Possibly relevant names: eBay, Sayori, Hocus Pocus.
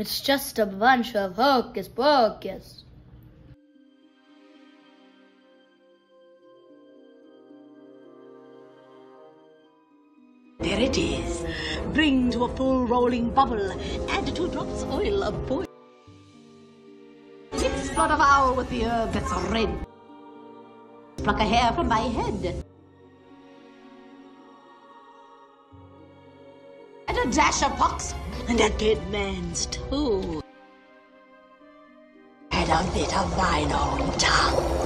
It's just a bunch of hocus pocus. There it is. Bring to a full rolling bubble. Add 2 drops oil of poison. Tips for devour with the herb that's red. Pluck a hair from my head. Add a dash of pox and a dead man's too. Add a bit of thine own tongue.